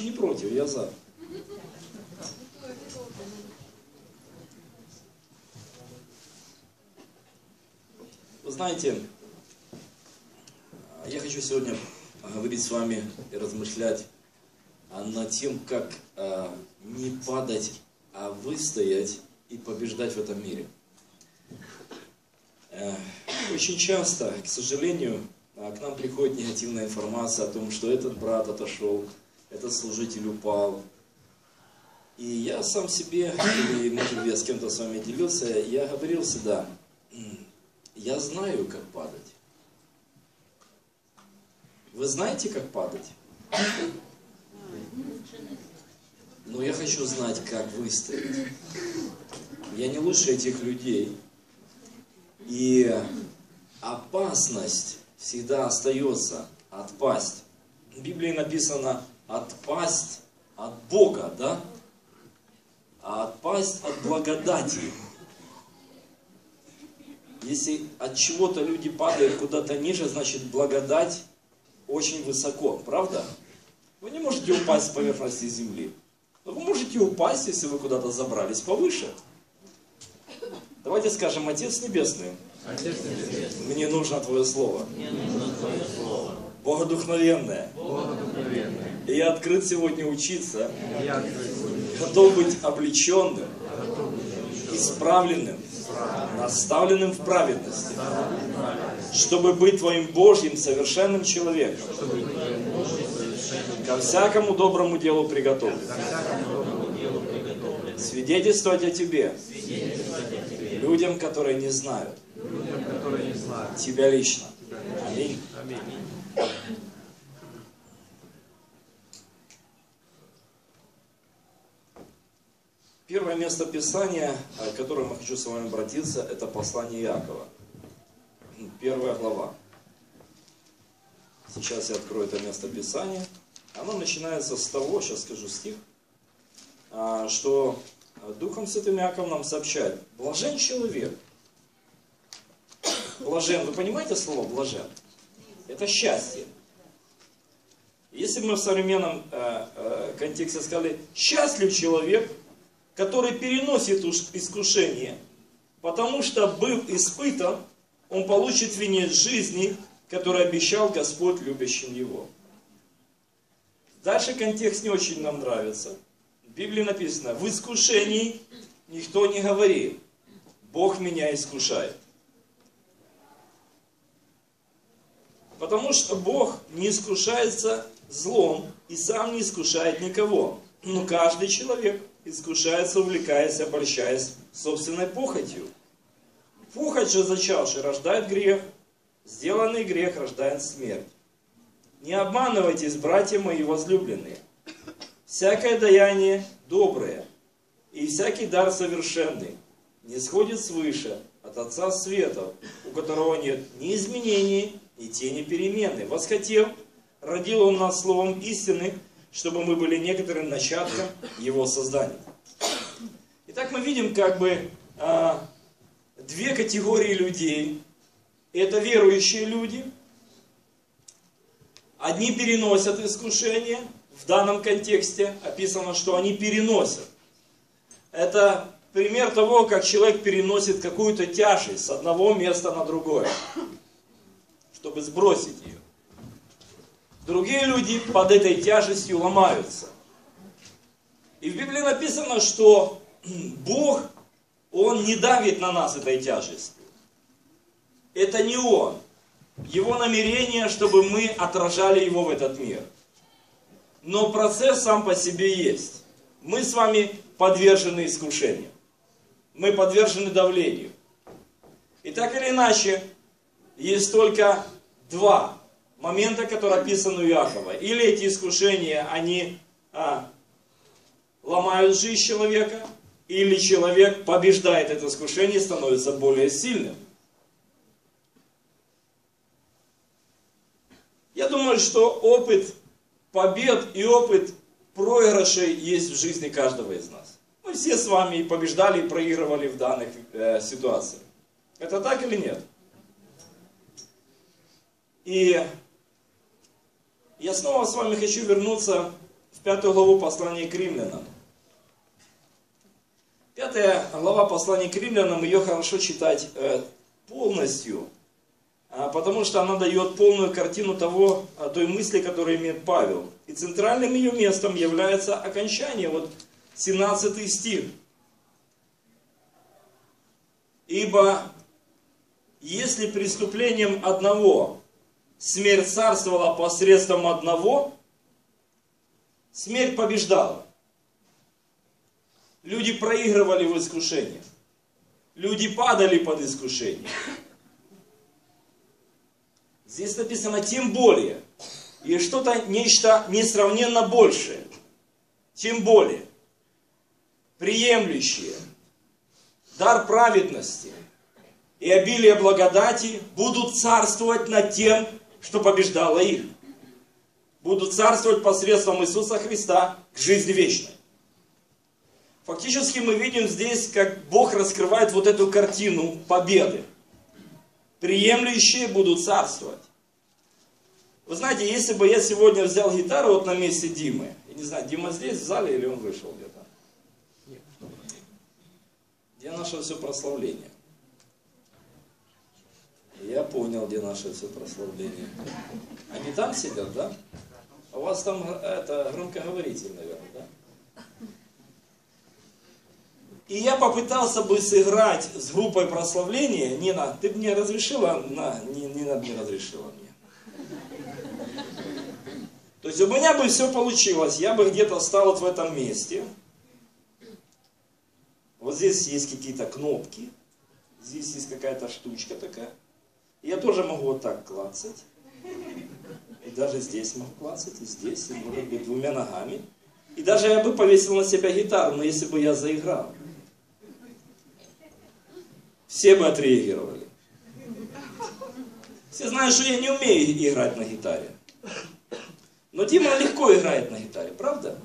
не против, я за. Вы знаете, я хочу сегодня говорить с вами и размышлять над тем, как не падать, а выстоять и побеждать в этом мире. Очень часто, к сожалению, к нам приходит негативная информация о том, что этот брат отошел, этот служитель упал. И я сам себе, или, может быть, я с кем-то с вами делился, я говорил всегда, я знаю, как падать. Вы знаете, как падать? Но я хочу знать, как выстоять. Я не лучше этих людей. И опасность всегда остается отпасть. В Библии написано отпасть от Бога, да? А отпасть от благодати. Если от чего-то люди падают куда-то ниже, значит благодать очень высоко, правда? Вы не можете упасть с поверхности земли. Но вы можете упасть, если вы куда-то забрались повыше. Давайте скажем, Отец Небесный, мне нужно Твое Слово. Богодухновенное. И я открыт сегодня учиться. Готов быть облеченным, исправленным, наставленным в праведности, чтобы быть Твоим Божьим совершенным человеком. Ко всякому доброму делу приготовлен. Свидетельствовать о Тебе. Людям, которые не знают. Тебя лично. Аминь. Первое место Писания, к которому я хочу с вами обратиться, это послание Иакова. 1 глава. Сейчас я открою это место Писания. Оно начинается с того, сейчас скажу стих, что Духом Святым Иаков нам сообщает. Блажен человек. Блажен. Вы понимаете слово блажен? Это счастье. Если бы мы в современном контексте сказали, счастлив человек, который переносит искушение, потому что, быв испытан, он получит венец жизни, который обещал Господь любящим его. Дальше контекст не очень нам нравится. В Библии написано, в искушении никто не говорит, Бог меня искушает. Потому что Бог не искушается злом и сам не искушает никого. Но каждый человек искушается, увлекаясь, обольщаясь собственной похотью. Похоть же зачавший рождает грех, сделанный грех рождает смерть. Не обманывайтесь, братья мои возлюбленные. Всякое даяние доброе, и всякий дар совершенный, не сходит свыше от Отца Светов, у которого нет ни изменений, ни тени перемены. Восхотел, родил Он нас словом истины, чтобы мы были некоторым начатком Его создания. Итак, мы видим как бы две категории людей. Это верующие люди. Одни переносят искушение. В данном контексте описано, что они переносят. Это пример того, как человек переносит какую-то тяжесть с одного места на другое, чтобы сбросить ее. Другие люди под этой тяжестью ломаются. И в Библии написано, что Бог, Он не давит на нас этой тяжестью. Это не Он. Его намерение, чтобы мы отражали Его в этот мир. Но процесс сам по себе есть. Мы с вами подвержены искушению. Мы подвержены давлению. И так или иначе, есть только два момента, которые описаны у Иакова. Или эти искушения, они ломают жизнь человека, или человек побеждает это искушение и становится более сильным. Я думаю, что опыт побед и опыт проигрышей есть в жизни каждого из нас. Мы все с вами и побеждали, и проигрывали в данных ситуациях. Это так или нет? И я снова с вами хочу вернуться в 5 главу послания к римлянам. 5 глава послания к римлянам, ее хорошо читать полностью, потому что она дает полную картину той мысли, которую имеет Павел. И центральным ее местом является окончание, 17 стих. Ибо если преступлением одного смерть царствовала посредством одного, смерть побеждала. Люди проигрывали в искушениях. Люди падали под искушение. Здесь написано «тем более». И что-то, нечто несравненно большее. Тем более. Приемлющие. Дар праведности и обилие благодати будут царствовать над тем, что побеждало их. Будут царствовать посредством Иисуса Христа к жизни вечной. Фактически мы видим здесь, как Бог раскрывает эту картину победы. Приемлющие будут царствовать. Вы знаете, если бы я сегодня взял гитару на месте Димы, я не знаю, Дима здесь в зале или он вышел где-то? Нет. Где наше все прославление? Я понял, где наше все прославление. Они там сидят, да? У вас там громкоговоритель, наверное, да? И я попытался бы сыграть с группой прославления. Нина, ты мне разрешила? Нина мне разрешила мне. То есть у меня бы все получилось. Я бы где-то стал в этом месте. Здесь есть какие-то кнопки. Здесь есть какая-то штучка такая. Я тоже могу так клацать. И даже здесь могу клацать. И здесь, и может быть двумя ногами. И даже я бы повесил на себя гитару, но если бы я заиграл. Все бы отреагировали. Все знают, что я не умею играть на гитаре. Но Дима легко играет на гитаре, правда?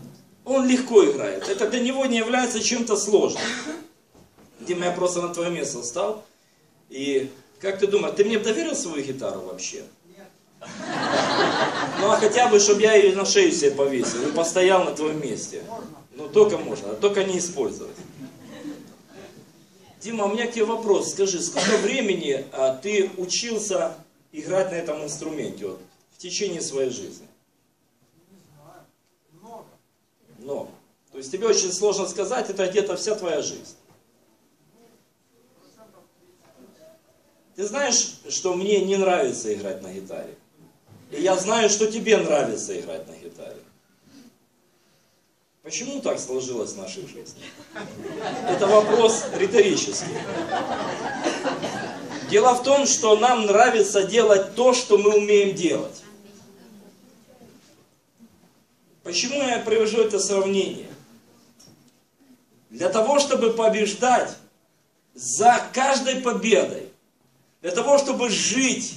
Он легко играет. Это для него не является чем-то сложным. Дима, я просто на твое место встал. И как ты думаешь, ты мне доверил свою гитару вообще? Нет. Ну а хотя бы, чтобы я ее на шею себе повесил и постоял на твоем месте. Ну только можно, а только не использовать. Дима, у меня к тебе вопрос. Скажи, сколько времени ты учился играть на этом инструменте в течение своей жизни? Не знаю. Много. Много. То есть тебе очень сложно сказать, это где-то вся твоя жизнь. Ты знаешь, что мне не нравится играть на гитаре? И я знаю, что тебе нравится играть на гитаре. Почему так сложилось в нашей жизни? Это вопрос риторический. Дело в том, что нам нравится делать то, что мы умеем делать. Почему я привожу это сравнение? Для того, чтобы побеждать, за каждой победой, для того, чтобы жить,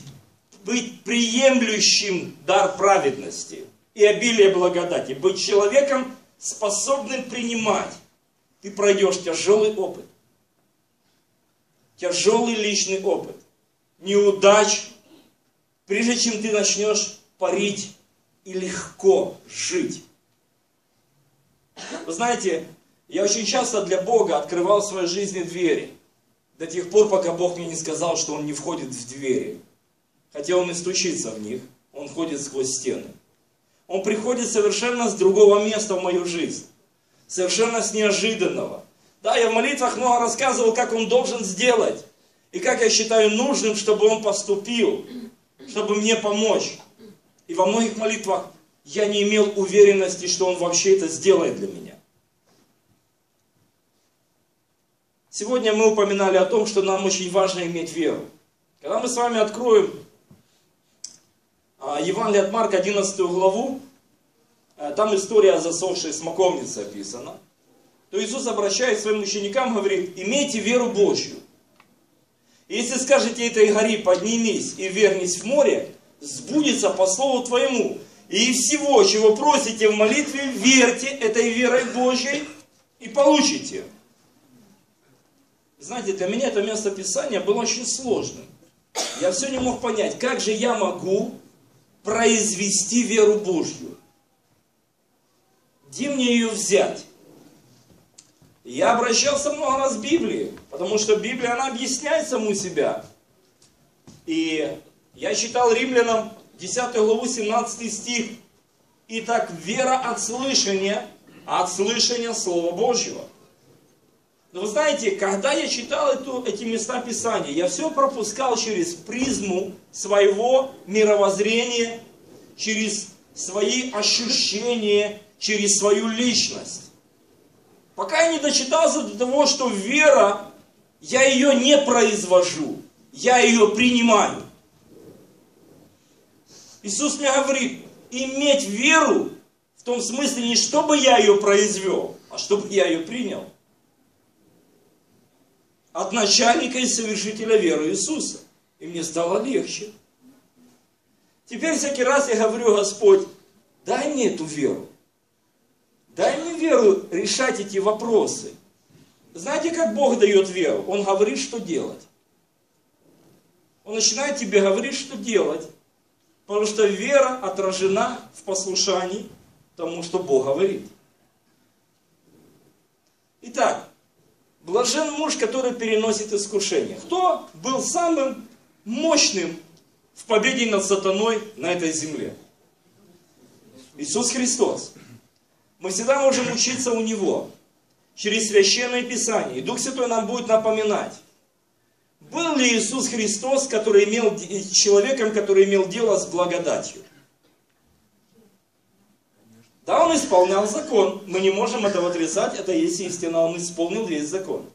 быть приемлющим дар праведности и обилие благодати, быть человеком, способным принимать, ты пройдешь тяжелый опыт. Тяжелый личный опыт. Неудач, прежде чем ты начнешь парить и легко жить. Вы знаете, я очень часто для Бога открывал в своей жизни двери. До тех пор, пока Бог мне не сказал, что Он не входит в двери. Хотя Он и стучится в них, Он ходит сквозь стены. Он приходит совершенно с другого места в мою жизнь. Совершенно с неожиданного. Да, я в молитвах много рассказывал, как он должен сделать. И как я считаю нужным, чтобы он поступил. Чтобы мне помочь. И во многих молитвах я не имел уверенности, что он вообще это сделает для меня. Сегодня мы упоминали о том, что нам очень важно иметь веру. Когда мы с вами откроем Евангелие от Марка, 11 главу, там история о засохшей смоковнице описана, то Иисус, обращаясь к своим ученикам, говорит: имейте веру Божью. Если скажете этой горе: поднимись и вернись в море, сбудется по слову твоему. И всего, чего просите в молитве, верьте этой верой Божьей и получите. Знаете, для меня это место Писания было очень сложным. Я все не мог понять, как же я могу произвести веру Божью. Где мне ее взять? Я обращался много раз к Библии, потому что Библия, она объясняет саму себя. И я читал Римлянам 10 главу 17 стих. Итак, вера от слышания Слова Божьего. Но вы знаете, когда я читал эти места Писания, я все пропускал через призму своего мировоззрения, через свои ощущения, через свою личность. Пока я не дочитался до того, что вера, я ее не произвожу, я ее принимаю. Иисус мне говорит, иметь веру в том смысле не чтобы я ее произвел, а чтобы я ее принял. От начальника и совершителя веры Иисуса. И мне стало легче. Теперь всякий раз я говорю, Господь, дай мне эту веру. Дай мне веру решать эти вопросы. Знаете, как Бог дает веру? Он говорит, что делать. Он начинает тебе говорить, что делать. Потому что вера отражена в послушании тому, что Бог говорит. Итак, блажен муж, который переносит искушение. Кто был самым мощным в победе над сатаной на этой земле? Иисус Христос. Мы всегда можем учиться у Него через Священное Писание. И Дух Святой нам будет напоминать. Был ли Иисус Христос человеком, который имел дело с благодатью? Да, Он исполнял закон. Мы не можем этого отрицать. Это есть истина. Он исполнил весь закон.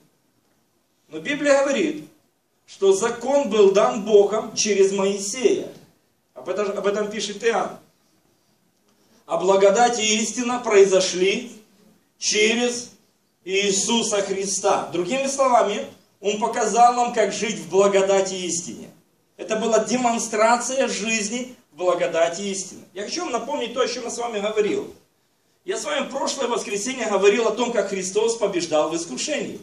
Но Библия говорит, что закон был дан Богом через Моисея. Об этом пишет Иоанн. А благодать и истина произошли через Иисуса Христа. Другими словами, Он показал нам, как жить в благодати и истине. Это была демонстрация жизни в благодати и истины. Я хочу вам напомнить то, о чем я с вами говорил. Я с вами в прошлое воскресенье говорил о том, как Христос побеждал в искушении.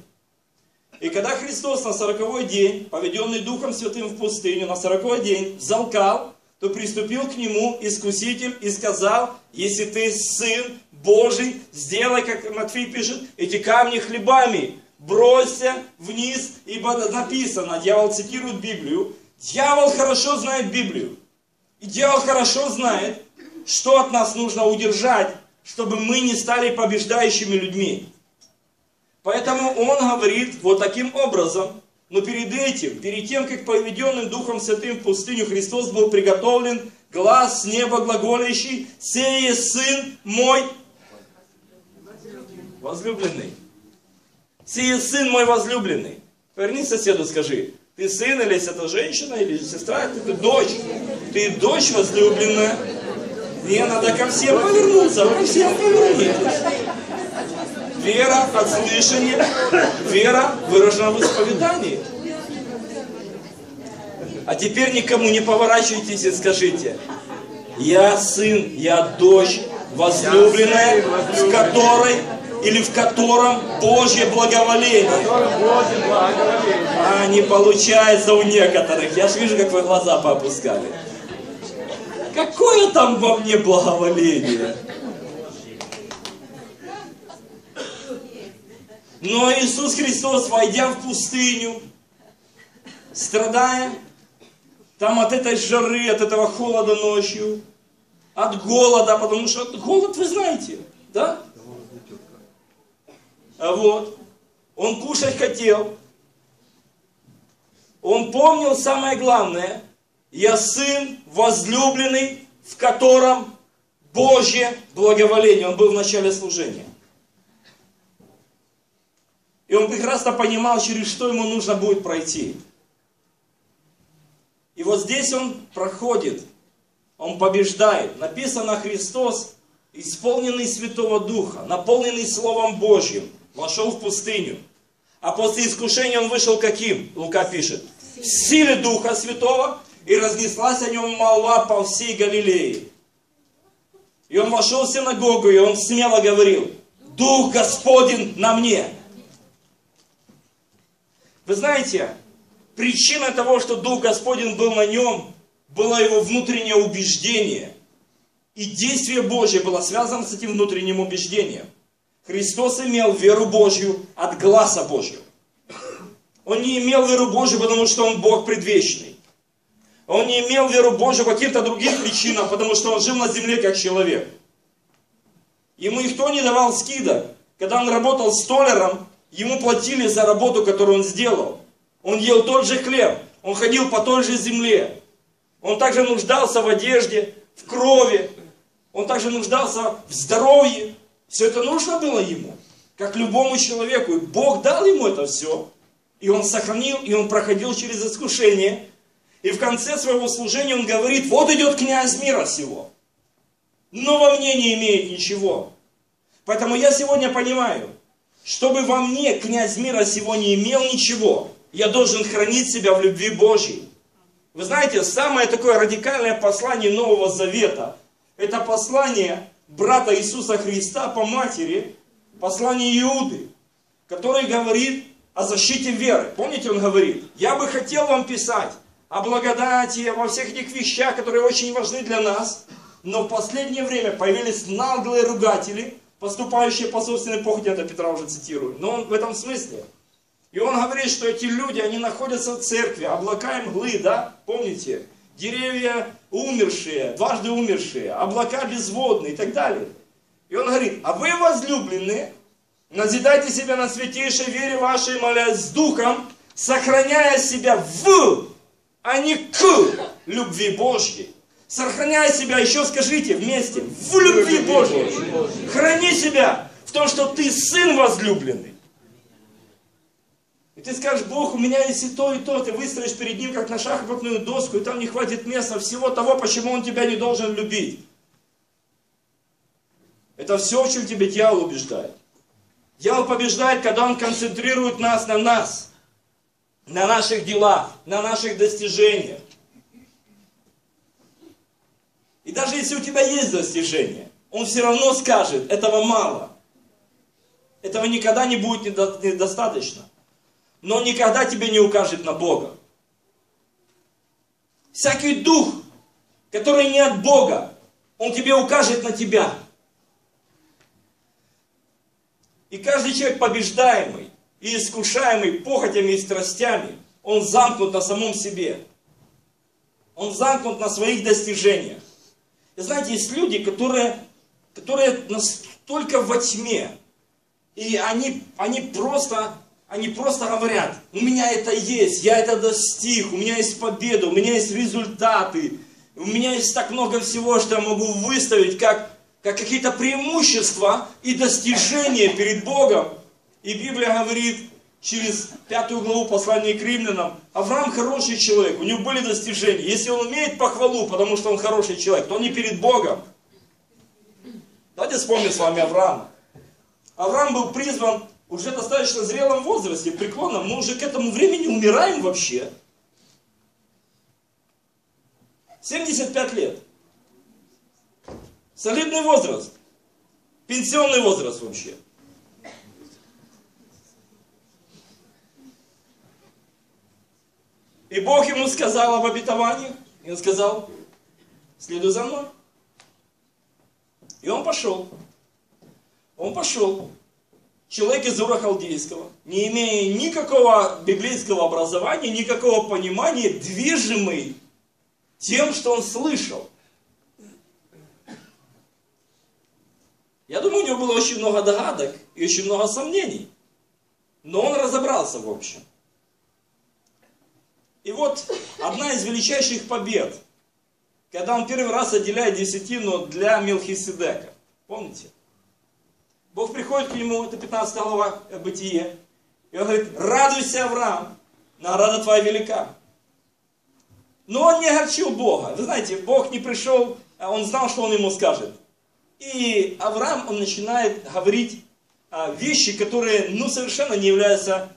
И когда Христос на 40-й день, поведенный Духом Святым в пустыню, на 40-й день взалкал, то приступил к Нему искуситель и сказал, если ты Сын Божий, сделай, как Матфей пишет, эти камни хлебами, бросься вниз, ибо написано, дьявол цитирует Библию, дьявол хорошо знает Библию, и дьявол хорошо знает, что от нас нужно удержать, чтобы мы не стали побеждающими людьми. Поэтому он говорит вот таким образом. Но перед тем, как поведенным Духом Святым в пустыню Христос был приготовлен, глас с неба глаголящий, «Сей есть Сын мой возлюбленный». «Сей есть Сын мой возлюбленный». Поверни соседу, скажи, «Ты сын, или это женщина, или сестра, ты дочь». «Ты дочь возлюбленная». Не надо ко всем повернуться, ко всем повернись. Вера от слышания, вера выражена в исповедании. А теперь никому не поворачивайтесь и скажите, я сын, я дочь, возлюбленная, в которой или в котором Божье благоволение. А не получается у некоторых. Я же вижу, как вы глаза поопускали. Какое там во мне благоволение? Но Иисус Христос, войдя в пустыню, страдая там от этой жары, от этого холода ночью, от голода, потому что голод вы знаете, да? Вот. Он кушать хотел. Он помнил самое главное. Я сын возлюбленный, в котором Божье благоволение. Он был в начале служения. И он прекрасно понимал, через что ему нужно будет пройти. И вот здесь он проходит, он побеждает. Написано Христос, исполненный Святого Духа, наполненный Словом Божьим, вошел в пустыню. А после искушения он вышел каким? Лука пишет. В силе Духа Святого, и разнеслась о нем молва по всей Галилее. И он вошел в синагогу, и он смело говорил, «Дух Господень на мне». Вы знаете, причина того, что Дух Господень был на нем, было его внутреннее убеждение, И действие Божье было связано с этим внутренним убеждением. Христос имел веру Божью от гласа Божьего. Он не имел веру Божью, потому что Он Бог предвечный. Он не имел веру Божью по каким-то другим причинам, потому что Он жил на земле как человек. Ему никто не давал скидок. Когда он работал столяром, ему платили за работу, которую он сделал. Он ел тот же хлеб, он ходил по той же земле. Он также нуждался в одежде, в крови. Он также нуждался в здоровье. Все это нужно было ему, как любому человеку. И Бог дал ему это все. И он сохранил, и он проходил через искушение. И в конце своего служения он говорит: вот идет князь мира сего, но во мне не имеет ничего. Поэтому я сегодня понимаю, чтобы во мне князь мира сего не имел ничего, я должен хранить себя в любви Божьей. Вы знаете, самое такое радикальное послание Нового Завета, это послание брата Иисуса Христа по матери, послание Иуды, который говорит о защите веры. Помните, он говорит: я бы хотел вам писать о благодати, обо всех этих вещах, которые очень важны для нас, но в последнее время появились наглые ругатели, поступающие по собственной похоти. Это Петра уже цитирую, но он в этом смысле. И он говорит, что эти люди, они находятся в церкви, облака и мглы, да, помните? Деревья умершие, дважды умершие, облака безводные и так далее. И он говорит: а вы, возлюбленные, назидайте себя на святейшей вере вашей, молясь с Духом, сохраняя себя в, а не к любви Божьей. Сохраняя себя, еще скажите вместе, в любви Божьей. Храни себя в том, что ты сын возлюбленный. Ты скажешь: Бог, у меня есть и то, ты выстроишь перед Ним, как на шахматную доску, и там не хватит места всего того, почему Он тебя не должен любить. Это все, в чем тебя дьявол убеждает. Дьявол побеждает, когда он концентрирует нас на наших делах, на наших достижениях. И даже если у тебя есть достижения, он все равно скажет: этого мало. Этого никогда не будет недостаточно. Но никогда тебе не укажет на Бога. Всякий дух, который не от Бога, он тебе укажет на тебя. И каждый человек, побеждаемый и искушаемый похотями и страстями, он замкнут на самом себе. Он замкнут на своих достижениях. И знаете, есть люди, которые настолько во тьме, и они просто говорят: у меня это есть, я это достиг, у меня есть победа, у меня есть результаты, у меня есть так много всего, что я могу выставить как какие-то преимущества и достижения перед Богом. И Библия говорит через 5 главу послания к Римлянам: Авраам хороший человек, у него были достижения. Если он умеет похвалу, потому что он хороший человек, то он не перед Богом. Давайте вспомним с вами Авраама. Авраам был призван уже в достаточно зрелом возрасте, преклонном, мы уже к этому времени умираем вообще. 75 лет. Солидный возраст. Пенсионный возраст вообще. И Бог ему сказал об обетовании. И он сказал: следуй за мной. И он пошел. Он пошел. Человек из Ура Халдейского, не имея никакого библейского образования, никакого понимания, движимый тем, что он слышал. Я думаю, у него было очень много догадок и очень много сомнений. Но он разобрался в общем. И вот одна из величайших побед, когда он первый раз отделяет десятину для Мелхиседека. Помните? Бог приходит к нему, это 15 глава Бытие, и он говорит: радуйся, Авраам, награда твоя велика. Но он не огорчил Бога. Вы знаете, Бог не пришел, он знал, что он ему скажет. И Авраам, он начинает говорить вещи, которые совершенно не являются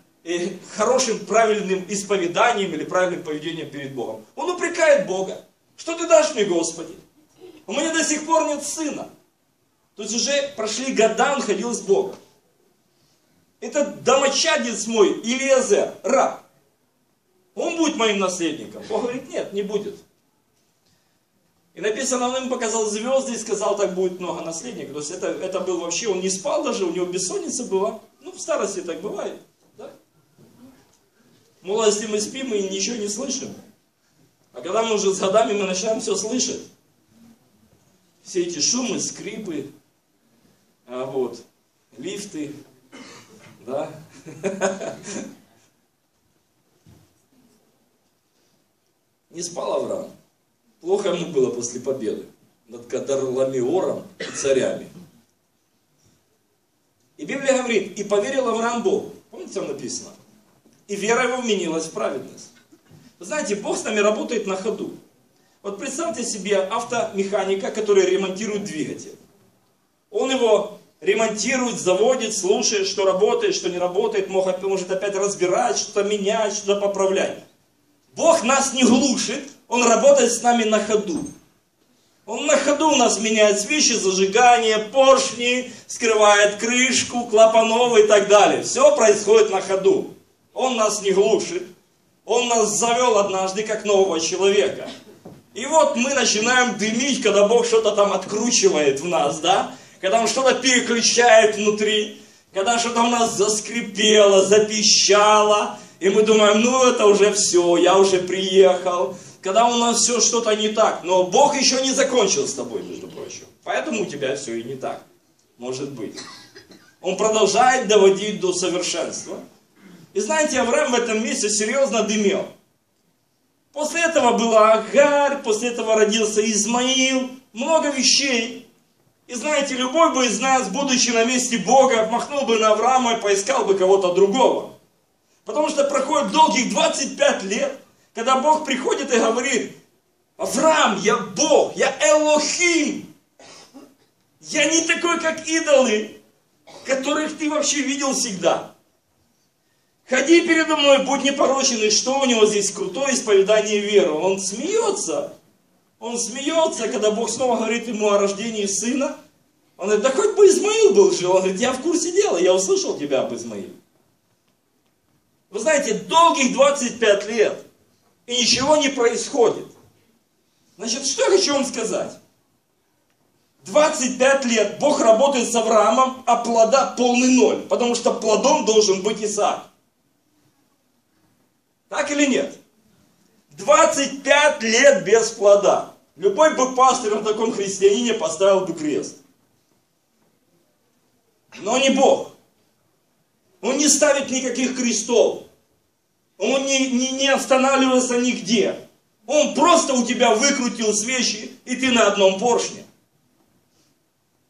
хорошим, правильным исповеданием или правильным поведением перед Богом. Он упрекает Бога: что ты дашь мне, Господи? У меня до сих пор нет сына. То есть уже прошли года, он ходил с Богом. Этот домочадец мой, Илиезер, раб, он будет моим наследником? Бог говорит: нет, не будет. И написано, он им показал звезды и сказал, так будет много наследников. То есть это был вообще, он не спал даже, у него бессонница была. Ну, в старости так бывает. Да? В молодости мы спим и ничего не слышим. А когда мы уже с годами, мы начинаем все слышать. Все эти шумы, скрипы, вот, лифты, да. Не спал Авраам. Плохо ему было после победы над Кадар-Ламиором и царями. И Библия говорит, и поверил Авраам Богу. Помните, там написано? И вера его вменилась в праведность. Вы знаете, Бог с нами работает на ходу. Вот представьте себе автомеханика, который ремонтирует двигатель. Он его ремонтирует, заводит, слушает, что работает, что не работает, может опять разбирать, что-то менять, что-то поправлять. Бог нас не глушит, Он работает с нами на ходу. Он на ходу у нас меняет свечи, зажигание, поршни, скрывает крышку, клапанов и так далее. Все происходит на ходу. Он нас не глушит. Он нас завел однажды как нового человека. И вот мы начинаем дымить, когда Бог что-то там откручивает в нас, да? Когда Он что-то переключает внутри, когда что-то у нас заскрипело, запищало. И мы думаем, ну это уже все, я уже приехал. Когда у нас все что-то не так. Но Бог еще не закончил с тобой, между прочим. Поэтому у тебя все и не так. Может быть. Он продолжает доводить до совершенства. И знаете, Авраам в этом месте серьезно дымел. После этого была Агарь, после этого родился Измаил. Много вещей. И знаете, любой бы из нас, будучи на месте Бога, махнул бы на Авраама и поискал бы кого-то другого. Потому что проходит долгих 25 лет, когда Бог приходит и говорит, Авраам, я Бог, я Элохим. Я не такой, как идолы, которых ты вообще видел всегда. Ходи передо мной, будь непорочен. И что у него здесь крутое исповедание веры? Он смеется. Он смеется, когда Бог снова говорит ему о рождении сына. Он говорит, да хоть бы Измаил был жил. Он говорит, я в курсе дела, я услышал тебя об Измаиле. Вы знаете, долгих 25 лет, и ничего не происходит. Значит, что я хочу вам сказать? 25 лет Бог работает с Авраамом, а плода полный ноль, потому что плодом должен быть Исаак. Так или нет? 25 лет без плода. Любой бы пастырь на таком христианине поставил бы крест. Но не Бог. Он не ставит никаких крестов. Он не останавливался нигде. Он просто у тебя выкрутил свечи, и ты на одном поршне.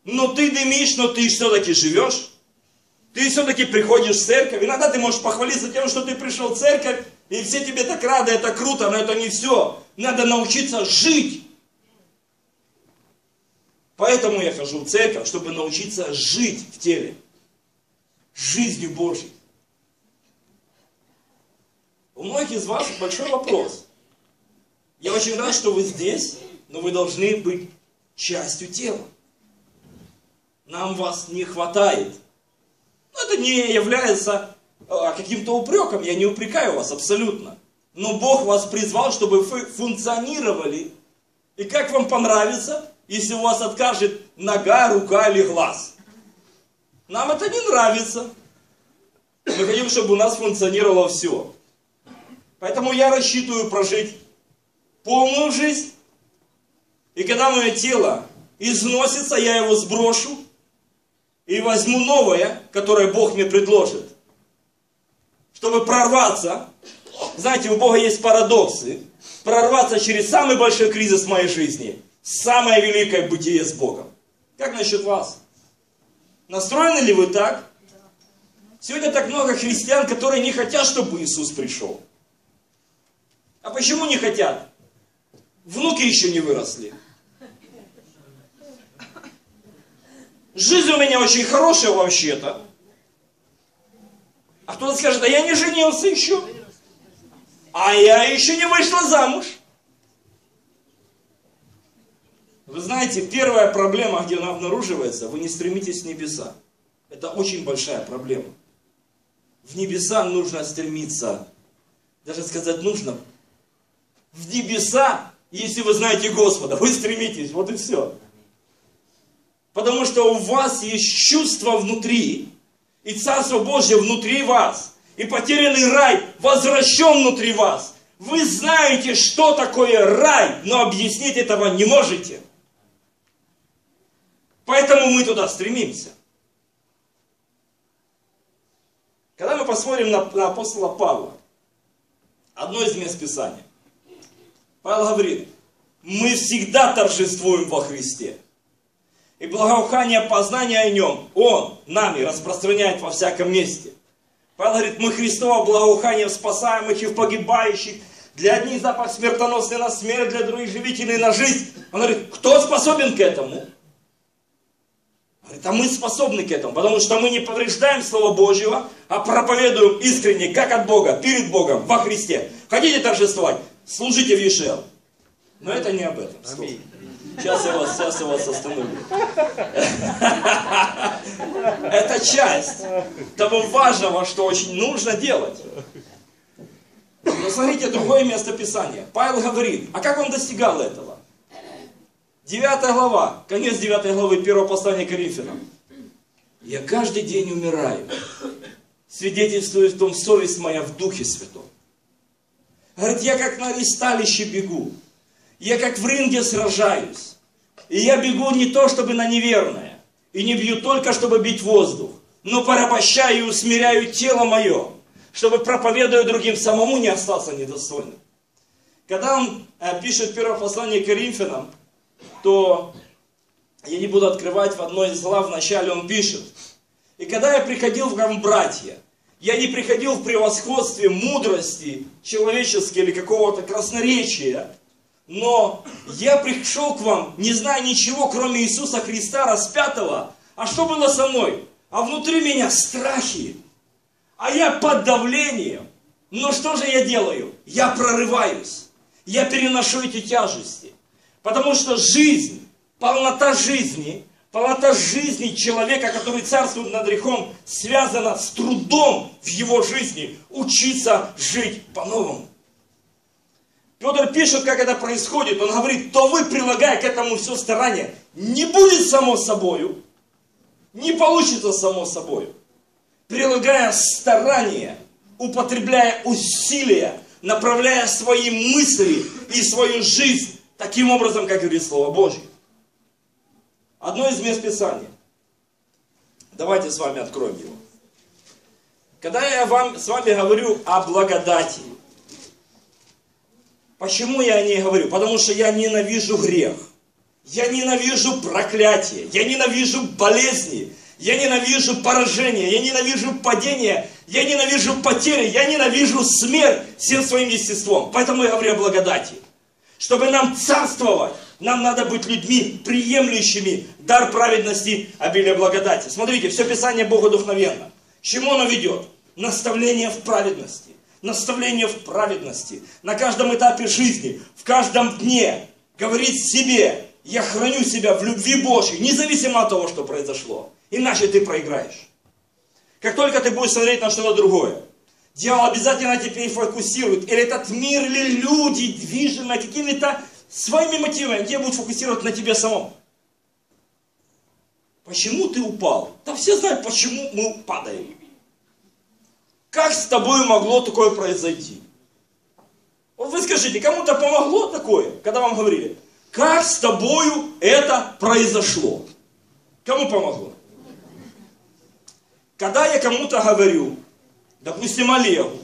Но ты дымишь, но ты все-таки живешь. Ты все-таки приходишь в церковь. Иногда ты можешь похвалиться тем, что ты пришел в церковь, и все тебе так рады, это круто, но это не все. Надо научиться жить. Поэтому я хожу в церковь, чтобы научиться жить в теле. Жизнью Божьей. У многих из вас большой вопрос. Я очень рад, что вы здесь, но вы должны быть частью тела. Нам вас не хватает. Но это не является каким-то упреком. Я не упрекаю вас абсолютно. Но Бог вас призвал, чтобы вы функционировали. И как вам понравится, если у вас откажет нога, рука или глаз? Нам это не нравится. Мы хотим, чтобы у нас функционировало все. Поэтому я рассчитываю прожить полную жизнь. И когда мое тело износится, я его сброшу и возьму новое, которое Бог мне предложит. Чтобы прорваться, знаете, у Бога есть парадоксы, прорваться через самый большой кризис моей жизни, самое великое бытие с Богом. Как насчет вас? Настроены ли вы так? Сегодня так много христиан, которые не хотят, чтобы Иисус пришел. А почему не хотят? Внуки еще не выросли. Жизнь у меня очень хорошая вообще-то. А кто-то скажет, а я не женился еще. А я еще не вышла замуж. Вы знаете, первая проблема, где она обнаруживается, вы не стремитесь в небеса. Это очень большая проблема. В небеса нужно стремиться. Даже сказать нужно. В небеса Если вы знаете Господа, вы стремитесь, вот и все. Потому что у вас есть чувство внутри, и Царство Божье внутри вас, и потерянный рай возвращен внутри вас. Вы знаете, что такое рай, но объяснить этого не можете. Поэтому мы туда стремимся. Когда мы посмотрим на апостола Павла, одно из мест Писания. Павел говорит, мы всегда торжествуем во Христе. И благоухание познания о Нем, Он нами распространяет во всяком месте. Павел говорит, мы Христово благоухание в спасаемых и в погибающих. Для одних запах смертоносный на смерть, для других живительный на жизнь. Он говорит, кто способен к этому? Говорит, а мы способны к этому, потому что мы не повреждаем Слово Божьего, а проповедуем искренне, как от Бога, перед Богом, во Христе. Хотите торжествовать? Служите в Ешел. Но это не об этом. Аминь. Сейчас я вас остановлю. Это часть того важного, что очень нужно делать. Но смотрите, другое место Писания. Павел говорит, а как он достигал этого? 9 глава, конец 9 главы 1 послания Коринфянам. Я каждый день умираю, свидетельствую в том совесть моя в Духе Святом. Говорит, я как на ристалище бегу, я как в ринге сражаюсь. И я бегу не то, чтобы на неверное, и не бью только, чтобы бить воздух, но порабощаю и усмиряю тело мое, чтобы, проповедуя другим, самому не остаться недостойным. Когда он пишет первое послание Коринфянам, то я не буду открывать в одной из глав, вначале он пишет. И когда я приходил в вам, братья, я не приходил в превосходстве мудрости человеческой или какого-то красноречия, но я пришел к вам, не зная ничего, кроме Иисуса Христа распятого. А что было со мной? А внутри меня страхи, а я под давлением. Но что же я делаю? Я прорываюсь, я переношу эти тяжести. Потому что жизнь, полнота жизни человека, который царствует над грехом, связана с трудом в его жизни учиться жить по-новому. Петр пишет, как это происходит. Он говорит, то вы, прилагая к этому все старание, не будет само собою, не получится само собою. Прилагая старание, употребляя усилия, направляя свои мысли и свою жизнь, таким образом, как говорит Слово Божье. Одно из мест Писания. Давайте с вами откроем его. Когда я с вами говорю о благодати, почему я о ней говорю? Потому что я ненавижу грех. Я ненавижу проклятие. Я ненавижу болезни. Я ненавижу поражение. Я ненавижу падение. Я ненавижу потери. Я ненавижу смерть всем своим естеством. Поэтому я говорю о благодати. Чтобы нам царствовать, нам надо быть людьми, приемлющими дар праведности, обилие благодати. Смотрите, все Писание Богодухновенно. К чему оно ведет? Наставление в праведности. На каждом этапе жизни, в каждом дне говорить себе, я храню себя в любви Божьей, независимо от того, что произошло. Иначе ты проиграешь. Как только ты будешь смотреть на что-то другое, дьявол обязательно теперь фокусирует. Или этот мир, или люди, движимые какими-то своими мотивами, где будут фокусировать на тебе самом. Почему ты упал? Да все знают, почему мы падаем. Как с тобой могло такое произойти? Вот вы скажите, кому-то помогло такое, когда вам говорили, как с тобою это произошло? Кому помогло? Когда я кому-то говорю, допустим, Олегу,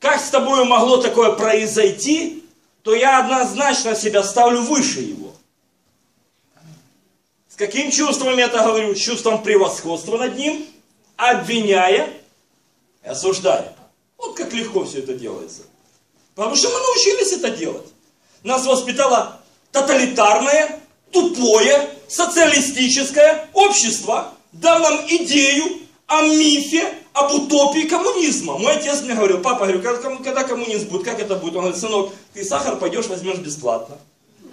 как с тобой могло такое произойти, то я однозначно себя ставлю выше его. С каким чувством я это говорю? С чувством превосходства над ним, обвиняя и осуждая. Вот как легко все это делается. Потому что мы научились это делать. Нас воспитало тоталитарное, тупое, социалистическое общество, дав нам идею о мифе, об утопии коммунизма. Мой отец мне говорил, папа, говорю, когда коммунизм будет, как это будет? Он говорит, сынок, ты сахар пойдешь, возьмешь бесплатно.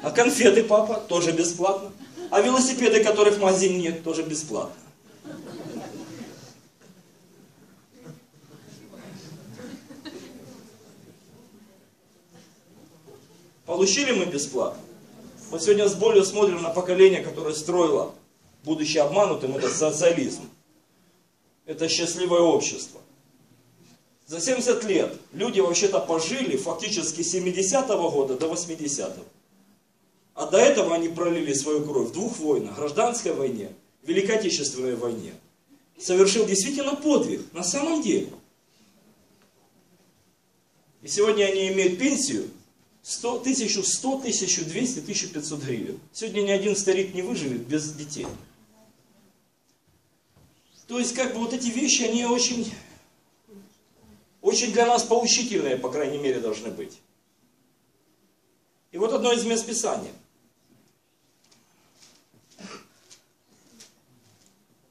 А конфеты, папа, тоже бесплатно. А велосипеды, которых в магазине нет, тоже бесплатно. Получили мы бесплатно? Мы сегодня с болью смотрим на поколение, которое строило, будучи обманутым, это социализм. Это счастливое общество. За 70 лет люди вообще-то пожили фактически с 70-го года до 80-го. А до этого они пролили свою кровь в двух войнах. Гражданской войне, Великой Отечественной войне. Совершил действительно подвиг, на самом деле. И сегодня они имеют пенсию 100 тысяч, 200 тысяч, 500 гривен. Сегодня ни один старик не выживет без детей. То есть, как бы вот эти вещи, они очень для нас поучительные, по крайней мере, должны быть. И вот одно из мест Писания.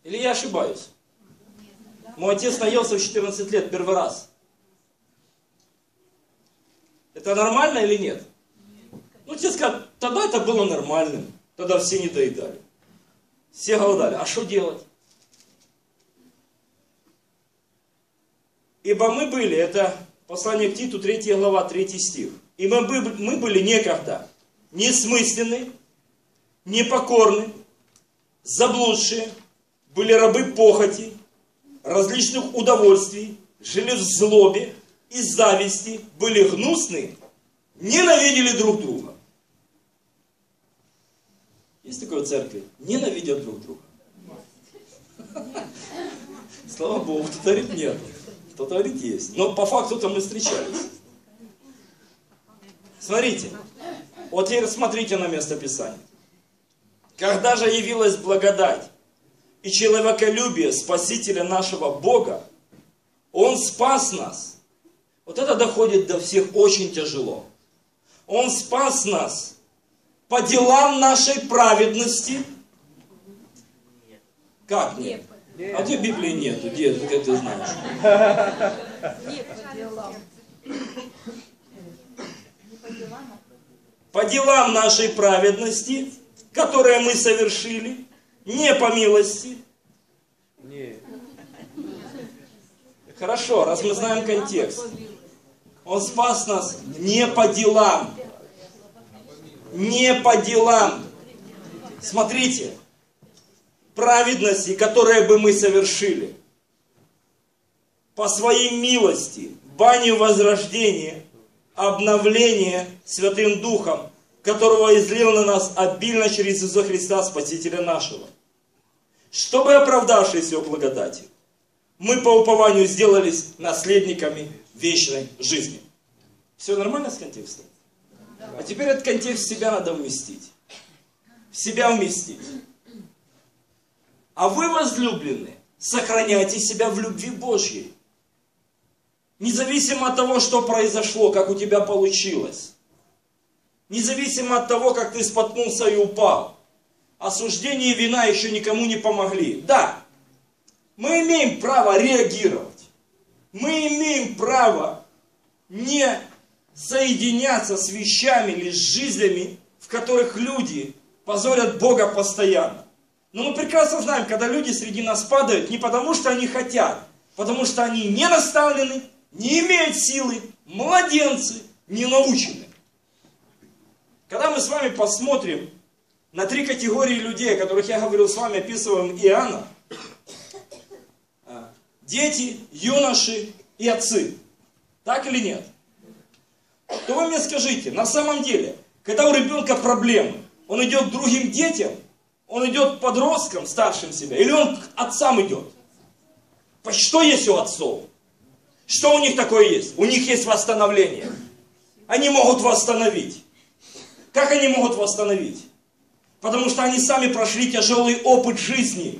Или я ошибаюсь? Мой отец наелся в 14 лет первый раз. Это нормально или нет? Ну, тебе скажут, тогда это было нормальным. Тогда все не доедали. Все голодали. А что делать? Ибо мы были, это послание к Титу, 3 глава, 3 стих. И мы были некогда несмысленны, непокорны, заблудшие, были рабы похоти, различных удовольствий, жили в злобе и зависти, были гнусны, ненавидели друг друга. Есть такое в церкви? Ненавидят друг друга. Слава Богу, кто-то говорит нет, кто-то говорит есть. Но по факту-то мы встречались. Смотрите, вот теперь смотрите на место Писания. Когда же явилась благодать и человеколюбие Спасителя нашего Бога, Он спас нас. Вот это доходит до всех очень тяжело. Он спас нас по делам нашей праведности. Как нет? А у тебя Библии нету, дед, как ты знаешь. Не по делам. По делам нашей праведности, которые мы совершили, не по милости. Нет. Хорошо, раз мы знаем контекст. Он спас нас не по делам. Не по делам. Смотрите. Праведности, которые бы мы совершили. По своей милости, баню возрождения, обновления Святым Духом, которого излил на нас обильно через Иисуса Христа, Спасителя нашего. Чтобы, оправдавшись Его благодатью, мы по упованию сделались наследниками вечной жизни. Все нормально с контекстом? Да. А теперь этот контекст в себя надо вместить. В себя вместить. А вы, возлюбленные, сохраняйте себя в любви Божьей. Независимо от того, что произошло, как у тебя получилось. Независимо от того, как ты споткнулся и упал. Осуждение и вина еще никому не помогли. Да. Мы имеем право реагировать. Мы имеем право не соединяться с вещами или с жизнями, в которых люди позорят Бога постоянно. Но мы прекрасно знаем, когда люди среди нас падают, не потому что они хотят, потому что они не наставлены, не имеют силы, младенцы, не научены. Когда мы с вами посмотрим на три категории людей, о которых я говорил с вами, описываем Иоанна, дети, юноши и отцы. Так или нет? То вы мне скажите, на самом деле, когда у ребенка проблемы, он идет к другим детям, он идет к подросткам, старшим себя, или он к отцам идет? Что есть у отцов? Что у них такое есть? У них есть восстановление. Они могут восстановить. Как они могут восстановить? Потому что они сами прошли тяжелый опыт жизни.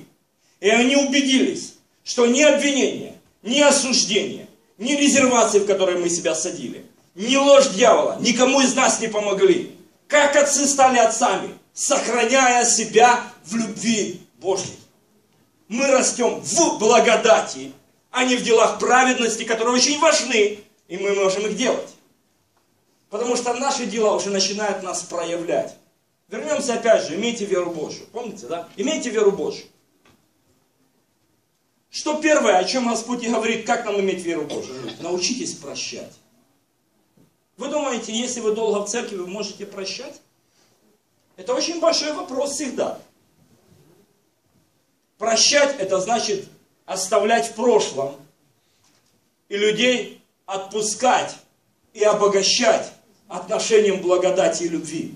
И они убедились, что ни обвинения, ни осуждения, ни резервации, в которые мы себя садили, ни ложь дьявола никому из нас не помогли. Как отцы стали отцами, сохраняя себя в любви Божьей. Мы растем в благодати, а не в делах праведности, которые очень важны, и мы можем их делать. Потому что наши дела уже начинают нас проявлять. Вернемся опять же, имейте веру Божью. Помните, да? Имейте веру Божью. Что первое, о чем Господь и говорит, как нам иметь веру Божию? Научитесь прощать. Вы думаете, если вы долго в церкви, вы можете прощать? Это очень большой вопрос всегда. Прощать — это значит оставлять в прошлом и людей отпускать и обогащать отношением благодати и любви.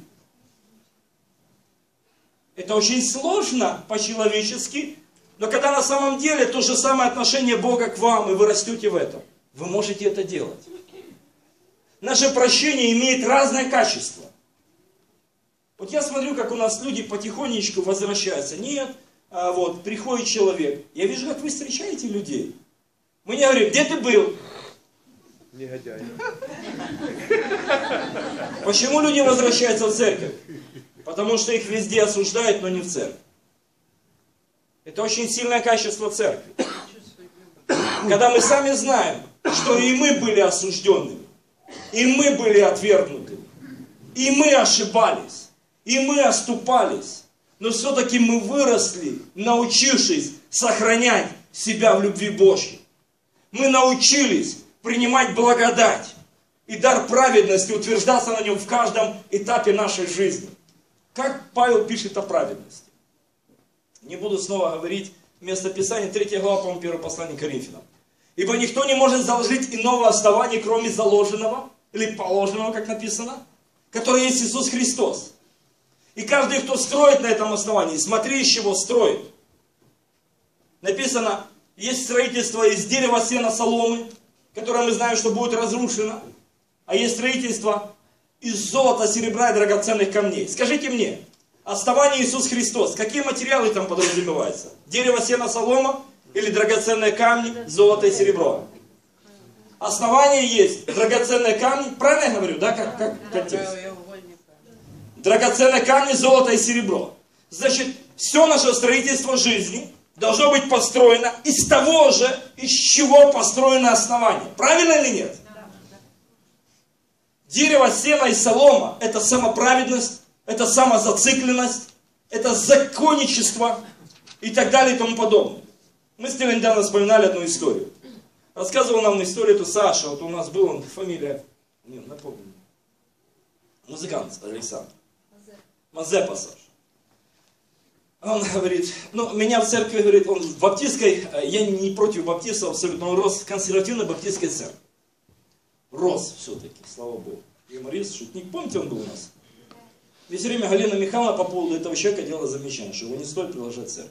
Это очень сложно по-человечески, но когда на самом деле то же самое отношение Бога к вам, и вы растете в этом, вы можете это делать. Наше прощение имеет разное качество. Вот я смотрю, как у нас люди потихонечку возвращаются. Нет, вот, приходит человек. Я вижу, как вы встречаете людей. Мы не говорим, где ты был? Негодяй. Почему люди возвращаются в церковь? Потому что их везде осуждают, но не в церкви. Это очень сильное качество церкви. Когда мы сами знаем, что и мы были осужденными, и мы были отвергнуты, и мы ошибались, и мы оступались, но все-таки мы выросли, научившись сохранять себя в любви Божьей. Мы научились принимать благодать и дар праведности, утверждаться на нем в каждом этапе нашей жизни. Как Павел пишет о праведности. Не буду снова говорить место Писания, 3 глава, по-моему, 1 послание Коринфянам. Ибо никто не может заложить иного основания, кроме заложенного, или положенного, как написано, который есть Иисус Христос. И каждый, кто строит на этом основании, смотри, из чего строит. Написано, есть строительство из дерева, сена, соломы, которое мы знаем, что будет разрушено, а есть строительство из золота, серебра и драгоценных камней. Скажите мне, основание Иисус Христос, какие материалы там подразумеваются? Дерево, сено, солома или драгоценные камни, золото и серебро? Основание есть драгоценные камни, правильно я говорю, да, как контекст? Драгоценные камни, золото и серебро. Значит, все наше строительство жизни должно быть построено из того же, из чего построено основание. Правильно или нет? Дерево, сено и солома — это самоправедность, это самозацикленность, это законничество и так далее и тому подобное. Мы с ним недавно вспоминали одну историю. Рассказывал нам историю эту Саша, вот у нас был он, фамилия, не напомню, музыкант Александр, Мазепа Саша. Он говорит, ну, меня в церкви, говорит, он в баптистской, я не против баптистов абсолютно, он рос в консервативной баптистской церкви. Рос все-таки, слава Богу. Юморист, шутник, помните, он был у нас? Ведь все время Галина Михайловна по поводу этого человека делала замечание, что его не стоит приглашать в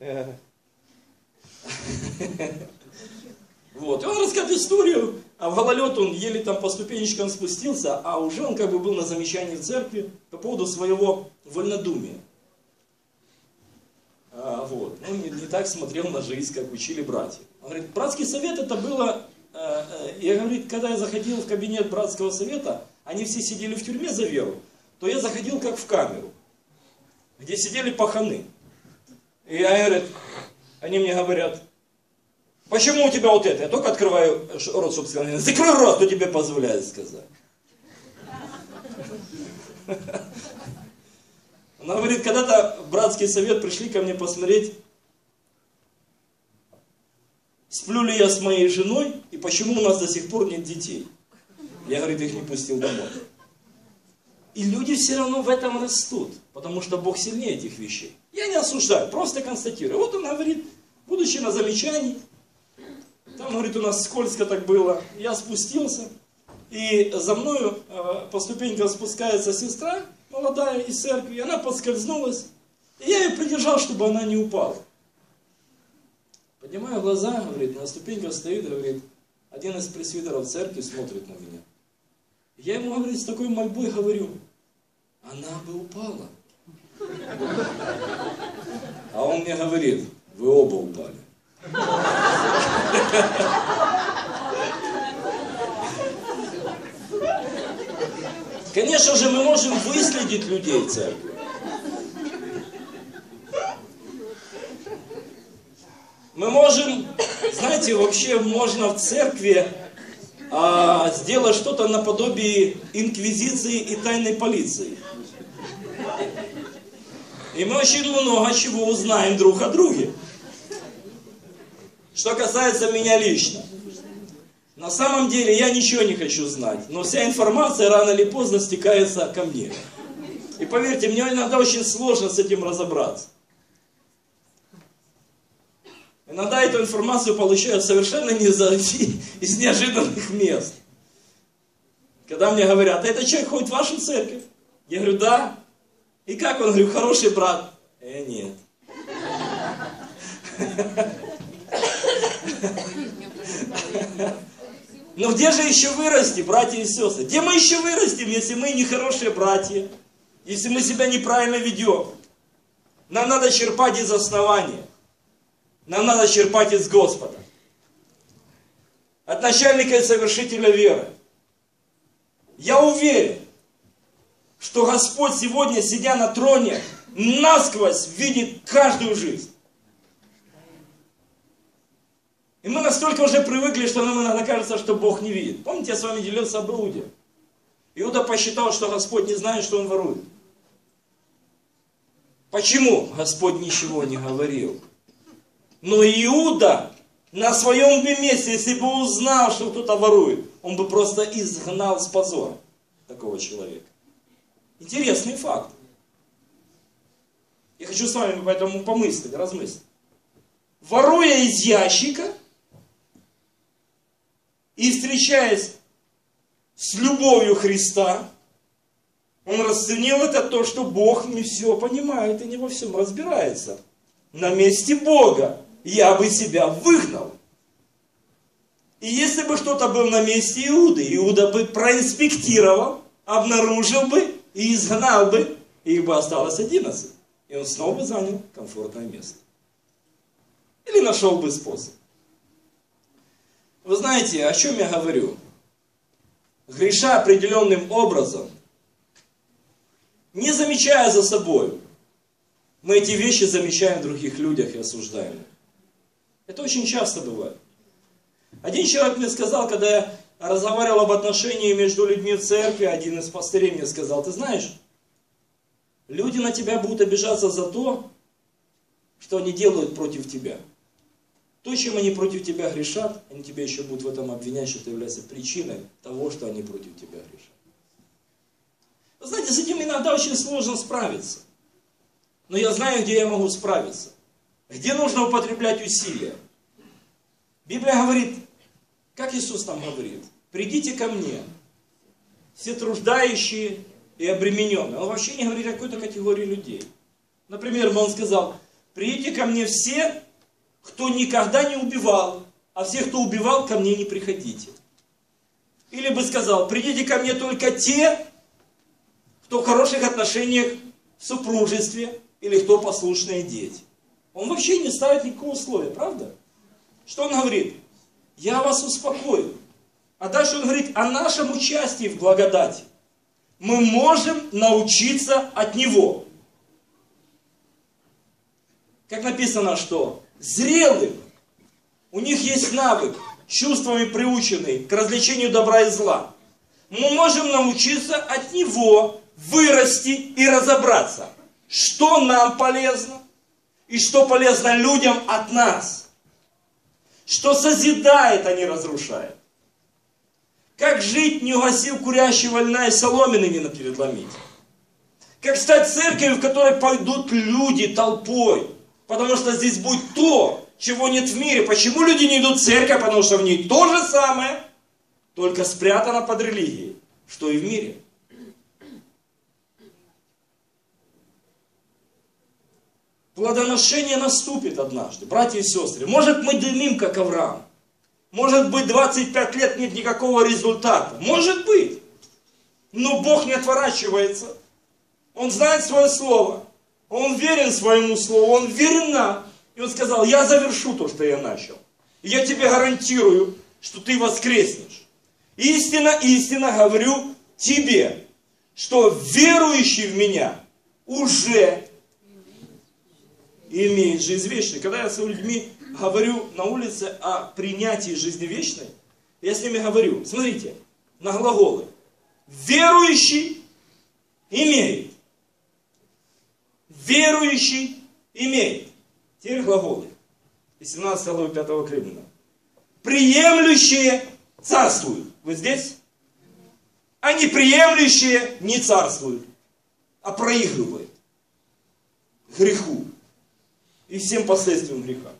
церковь. Вот, и он рассказывает историю, а в гололед он еле там по ступенечкам спустился, а уже он как бы был на замечании в церкви по поводу своего вольнодумия. Вот, ну не так смотрел на жизнь, как учили братья. Он говорит, братский совет это было... Я, говорит, когда я заходил в кабинет братского совета, они все сидели в тюрьме за веру, то я заходил как в камеру, где сидели паханы. И я, говорит, они мне говорят, почему у тебя вот это? Я только открываю рот, чтобы сказать, закрой рот, кто тебе позволяет сказать. Она говорит, когда-то в братский совет пришли ко мне посмотреть, сплю ли я с моей женой, и почему у нас до сих пор нет детей? Я, говорит, их не пустил домой. И люди все равно в этом растут, потому что Бог сильнее этих вещей. Я не осуждаю, просто констатирую. Вот он говорит, будучи на замечании, там, говорит, у нас скользко так было, я спустился, и за мною по ступенькам спускается сестра молодая из церкви, она подскользнулась, и я ее придержал, чтобы она не упала. Поднимаю глаза, говорит, на ступеньках стоит, говорит, один из пресвитеров церкви смотрит на меня. Я ему, говорит, с такой мольбой говорю, она бы упала. А он мне говорит, вы оба упали. Конечно же, мы можем выследить людей в церкви. Мы можем, знаете, вообще можно в церкви сделать что-то наподобие инквизиции и тайной полиции. И мы очень много чего узнаем друг о друге. Что касается меня лично. На самом деле я ничего не хочу знать, но вся информация рано или поздно стекается ко мне. И поверьте, мне иногда очень сложно с этим разобраться. Иногда эту информацию получаю совершенно из неожиданных мест. Когда мне говорят, этот человек ходит в вашу церковь? Я говорю, да. И как он? Говорю, хороший брат. Нет. Но где же еще вырасти, братья и сестры? Где мы еще вырастем, если мы не хорошие братья? Если мы себя неправильно ведем? Нам надо черпать из основания. Нам надо черпать из Господа. От начальника и совершителя веры. Я уверен, что Господь сегодня, сидя на троне, насквозь видит каждую жизнь. И мы настолько уже привыкли, что нам иногда кажется, что Бог не видит. Помните, я с вами делился об Иуде. Иуда посчитал, что Господь не знает, что он ворует. Почему Господь ничего не говорил? Но Иуда на своем бы месте, если бы узнал, что кто-то ворует, он бы просто изгнал с позора такого человека. Интересный факт. Я хочу с вами поэтому помыслить, размыслить. Воруя из ящика и встречаясь с любовью Христа, он расценил это то, что Бог не все понимает и не во всем разбирается. На месте Бога я бы себя выгнал. И если бы кто-то был на месте Иуды, Иуда бы проинспектировал, обнаружил бы и изгнал бы, и их бы осталось 11. И он снова бы занял комфортное место. Или нашел бы способ. Вы знаете, о чем я говорю? Греша определенным образом, не замечая за собой, мы эти вещи замечаем в других людях и осуждаем. Это очень часто бывает. Один человек мне сказал, когда я разговаривал об отношении между людьми в церкви, один из пастырей мне сказал, ты знаешь, люди на тебя будут обижаться за то, что они делают против тебя. То, чем они против тебя грешат, они тебя еще будут в этом обвинять, что ты являешься причиной того, что они против тебя грешат. Вы знаете, с этим иногда очень сложно справиться. Но я знаю, где я могу справиться. Где нужно употреблять усилия. Библия говорит, как Иисус нам говорит, придите ко мне, все труждающие и обремененные. Он вообще не говорит о какой-то категории людей. Например, он сказал, придите ко мне все, кто никогда не убивал, а все, кто убивал, ко мне не приходите. Или бы сказал, придите ко мне только те, кто в хороших отношениях в супружестве, или кто послушные дети. Он вообще не ставит никакого условия, правда? Что он говорит? Я вас успокою. А дальше он говорит о нашем участии в благодати. Мы можем научиться от него. Как написано, что зрелым, у них есть навык, чувствами приученный к развлечению добра и зла. Мы можем научиться от него вырасти и разобраться, что нам полезно и что полезно людям от нас. Что созидает, а не разрушает. Как жить, не угасив курящего льна и соломины не переломить. Как стать церковью, в которой пойдут люди толпой. Потому что здесь будет то, чего нет в мире. Почему люди не идут в церковь? Потому что в ней то же самое, только спрятано под религией, что и в мире. Плодоношение наступит однажды, братья и сестры. Может, мы дымим, как Авраам. Может быть, 25 лет нет никакого результата. Может быть. Но Бог не отворачивается. Он знает свое слово. Он верен своему слову, он верен нам. И он сказал, я завершу то, что я начал. И я тебе гарантирую, что ты воскреснешь. Истинно, истинно говорю тебе, что верующий в меня уже имеет жизнь вечную. Когда я с людьми говорю на улице о принятии жизни вечной, я с ними говорю, смотрите, на глаголы. Верующий имеет. Верующий имеет. Теперь глаголы. 17 главы 5 Коринфянам. Приемлющие царствуют. Вы здесь? А неприемлющие не царствуют, а проигрывают греху и всем последствиям греха.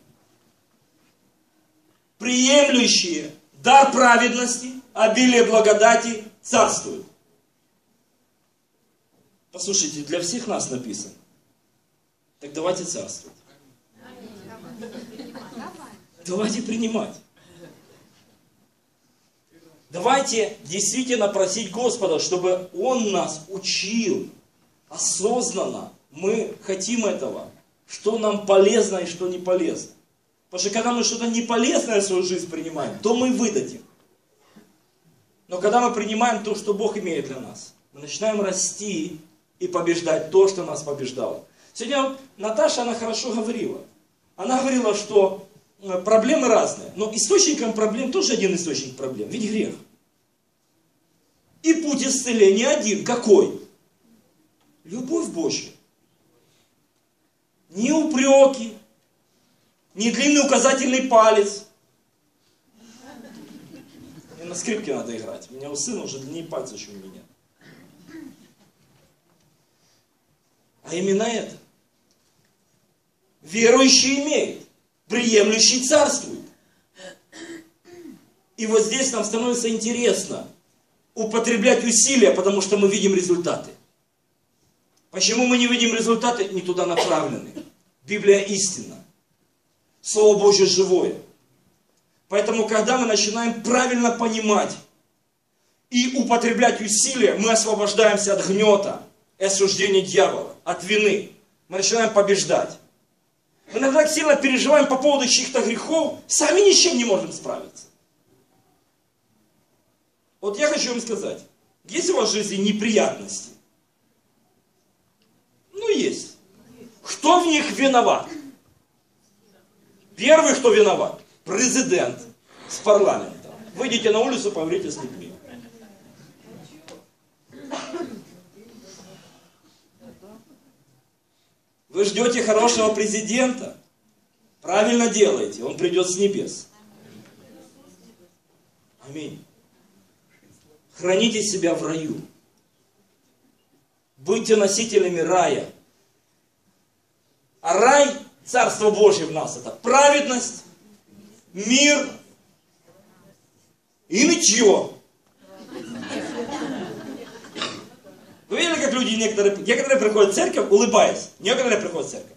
Приемлющие дар праведности, обилие благодати царствуют. Послушайте, для всех нас написано. Так давайте царствовать. Давайте принимать. Давайте действительно просить Господа, чтобы Он нас учил осознанно. Мы хотим этого. Что нам полезно и что не полезно. Потому что когда мы что-то неполезное в свою жизнь принимаем, то мы выдадим. Но когда мы принимаем то, что Бог имеет для нас, мы начинаем расти и побеждать то, что нас побеждало. Сегодня Наташа, она хорошо говорила. Она говорила, что проблемы разные. Но источником проблем тоже один источник проблем. Ведь грех. И путь исцеления один. Какой? Любовь Божья. Ни упреки, ни длинный указательный палец. Мне на скрипке надо играть. У меня у сына уже длиннее пальцы, чем у меня. А именно это. Верующий имеет. Приемлющий царствует. И вот здесь нам становится интересно употреблять усилия, потому что мы видим результаты. Почему мы не видим результаты? Не туда направлены. Библия истина. Слово Божье живое. Поэтому, когда мы начинаем правильно понимать и употреблять усилия, мы освобождаемся от гнета, осуждения дьявола, от вины. Мы начинаем побеждать. Мы иногда так сильно переживаем по поводу чьих-то грехов, сами ни с чем не можем справиться. Вот я хочу вам сказать, есть у вас в жизни неприятности? Ну, есть. Кто в них виноват? Первый, кто виноват? Президент с парламентом. Выйдите на улицу, поговорите с людьми. Вы ждете хорошего президента? Правильно делаете, он придет с небес. Аминь. Храните себя в раю. Будьте носителями рая. А рай, Царство Божье в нас, это праведность, мир и ничего. Вы видели, как люди некоторые приходят в церковь, улыбаясь. Некоторые приходят в церковь.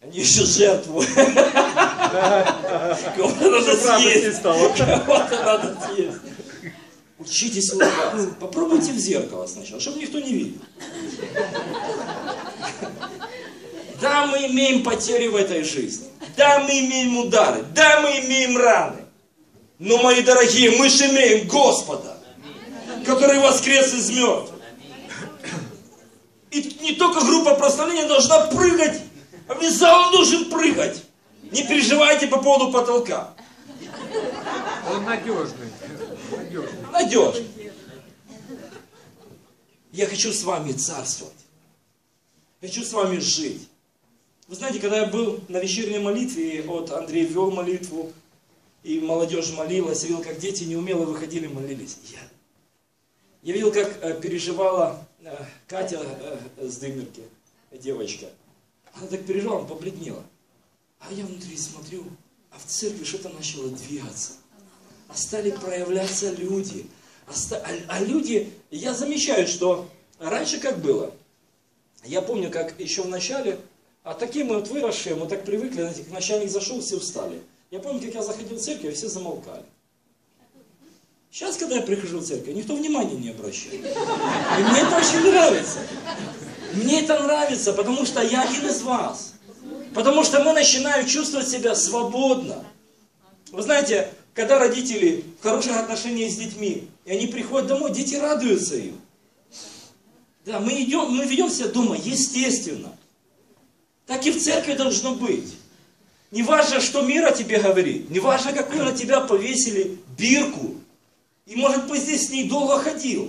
Они еще жертву. Кого-то надо съесть. Кого-то надо съесть. Учитесь улыбаться. Попробуйте в зеркало сначала, чтобы никто не видел. Да, мы имеем потери в этой жизни. Да, мы имеем удары. Да, мы имеем раны. Но, мои дорогие, мы же имеем Господа, который воскрес из мертвых. И не только группа прославления должна прыгать, а в зал должен прыгать. Не переживайте по поводу потолка. Он надежный. Надежный. Я хочу с вами царствовать. Я хочу с вами жить. Вы знаете, когда я был на вечерней молитве, и вот Андрей вел молитву, и молодежь молилась, я видел, как дети неумело выходили, молились. Я видел, как переживала Катя с Дымерки, девочка. Она так переживала, она побледнела. А я внутри смотрю, а в церкви что-то начало двигаться. А стали проявляться люди. А люди, я замечаю, что раньше как было. Я помню, как еще в начале... А такие мы вот выросшие, мы так привыкли, знаете, как начальник зашел, все встали. Я помню, как я заходил в церковь, и все замолкали. Сейчас, когда я прихожу в церковь, никто внимания не обращает. И мне это очень нравится. Мне это нравится, потому что я один из вас. Потому что мы начинаем чувствовать себя свободно. Вы знаете, когда родители в хороших отношениях с детьми, и они приходят домой, дети радуются им. Да, мы ведем себя дома естественно. Так и в церкви должно быть. Не важно, что мир о тебе говорит. Не важно, какую на тебя повесили бирку. И, может быть, здесь с ней долго ходил.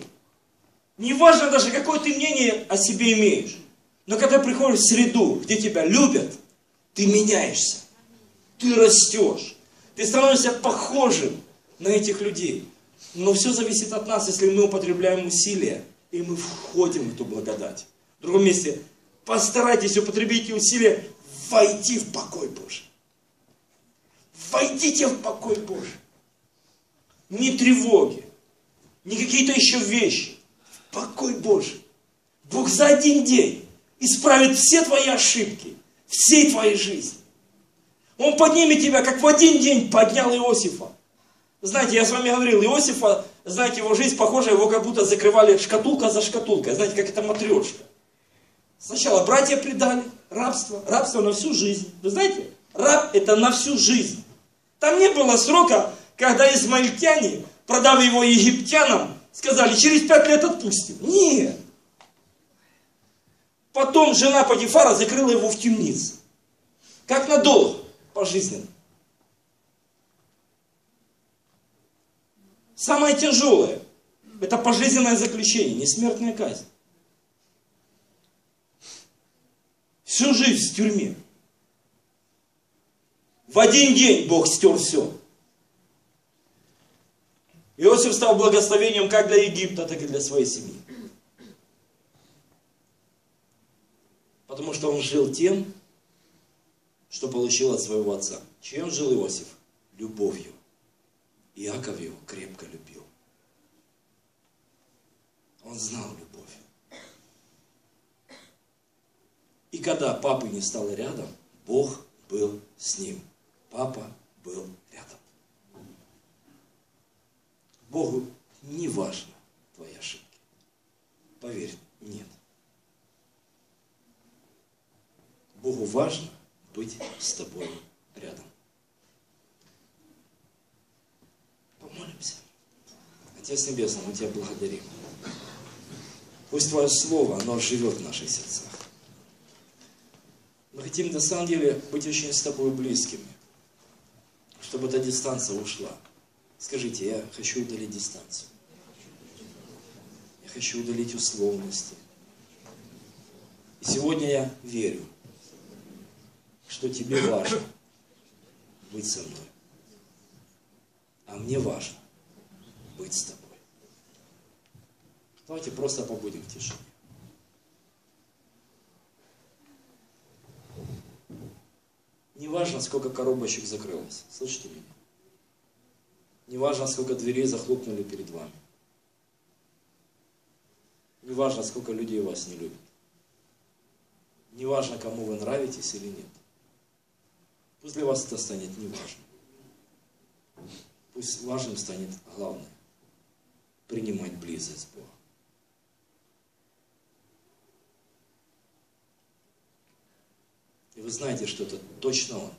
Не важно даже, какое ты мнение о себе имеешь. Но когда приходишь в среду, где тебя любят, ты меняешься, ты растешь, ты становишься похожим на этих людей. Но все зависит от нас, если мы употребляем усилия, и мы входим в эту благодать. В другом месте, постарайтесь употребить усилия, войти в покой Божий. Войдите в покой Божий. Не тревоги, не какие-то еще вещи. В покой Божий. Бог за один день исправит все твои ошибки, всей твоей жизни. Он поднимет тебя, как в один день поднял Иосифа. Знаете, я с вами говорил, Иосифа, знаете, его жизнь похожа, его как будто закрывали шкатулка за шкатулкой. Знаете, как это матрешка. Сначала братья предали, рабство, рабство на всю жизнь. Вы знаете, раб это на всю жизнь. Там не было срока, когда измаильтяне, продав его египтянам, сказали, через 5 лет отпустим. Нет. Потом жена Потифара закрыла его в темницу. Как надолго? Пожизненно. Самое тяжелое, это пожизненное заключение, не смертная казнь. Всю жизнь в тюрьме. В один день Бог стер все. Иосиф стал благословением как для Египта, так и для своей семьи. Потому что он жил тем, что получил от своего отца. Чем жил Иосиф? Любовью. Иаков его крепко любил. Он знал любовь. И когда папы не стало рядом, Бог был с ним. Папа был рядом. Богу не важно твои ошибки. Поверь, нет. Богу важно быть с тобой рядом. Помолимся. Отец Небесный, мы Тебя благодарим. Пусть Твое Слово, оно живет в наших сердцах. Мы хотим на самом деле быть очень с Тобой близкими, чтобы эта дистанция ушла. Скажите, я хочу удалить дистанцию. Я хочу удалить условности. И сегодня я верю, что тебе важно быть со мной. А мне важно быть с тобой. Давайте просто побудем в тишине. Не важно, сколько коробочек закрылось. Слышите меня? Не важно, сколько дверей захлопнули перед вами. Не важно, сколько людей вас не любят. Не важно, кому вы нравитесь или нет. Пусть для вас это станет неважным. Пусть важным станет главное – принимать близость Бога. И вы знаете, что это точно Он.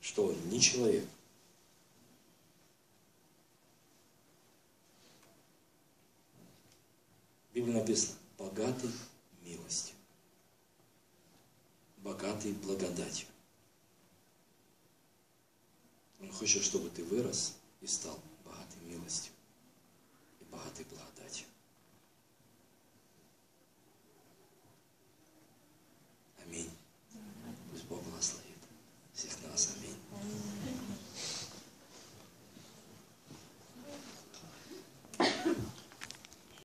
Что Он не человек. В Библии написано «богатый милостью, богатый благодатью». Он хочет, чтобы ты вырос и стал богатой милостью и богатой благодатью.